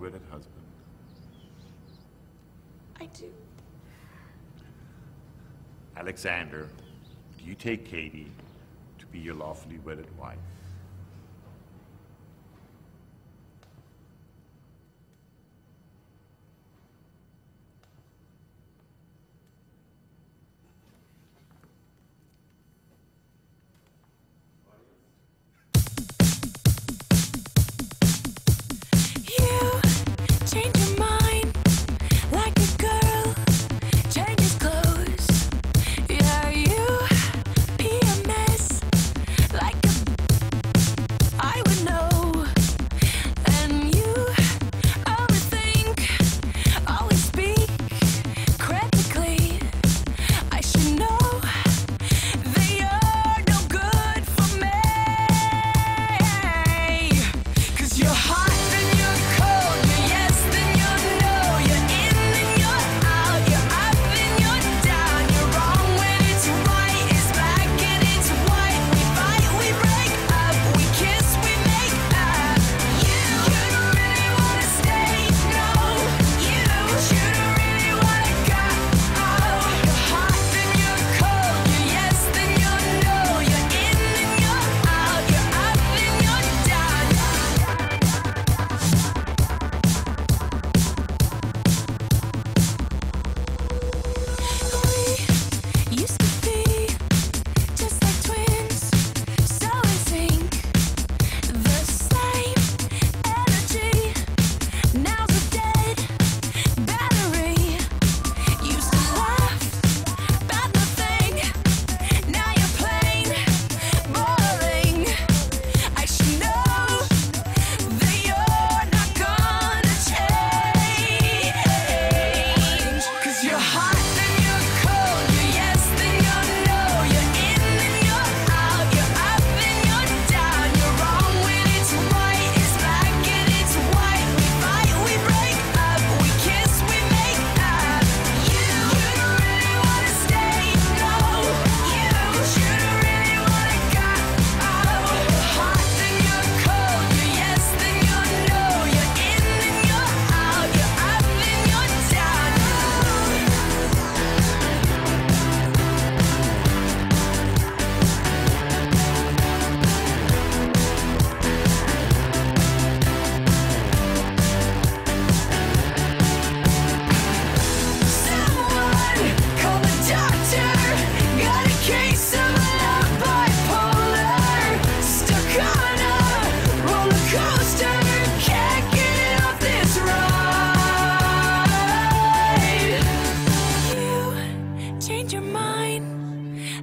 wedded husband? I do. Alexander, do you take Katie to be your lawfully wedded wife?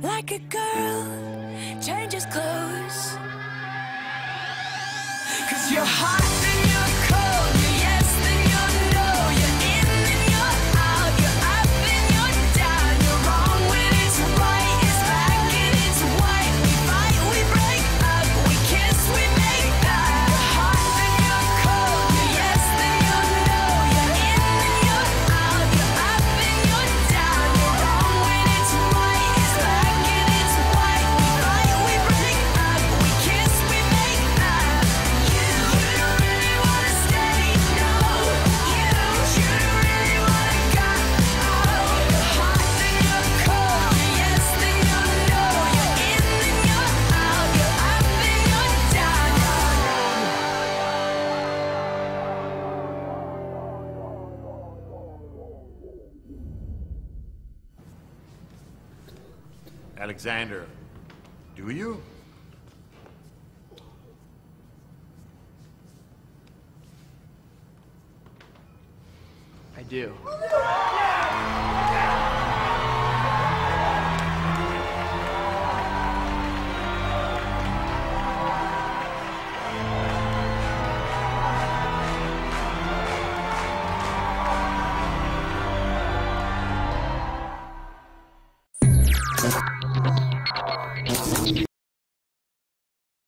Like a girl changes clothes, 'cause you're hot and you're cold, you're yes and you're no, you're in and you're out, you're up and you're down, you're wrong when it's right, it's black and it's white, we fight, we break up, we kiss, we make up. You're hot and you're cold, you're yes and you're no, you're in and you're out, you're up and you're down, you're wrong when it's right, it's black. Alexander, do you? I do.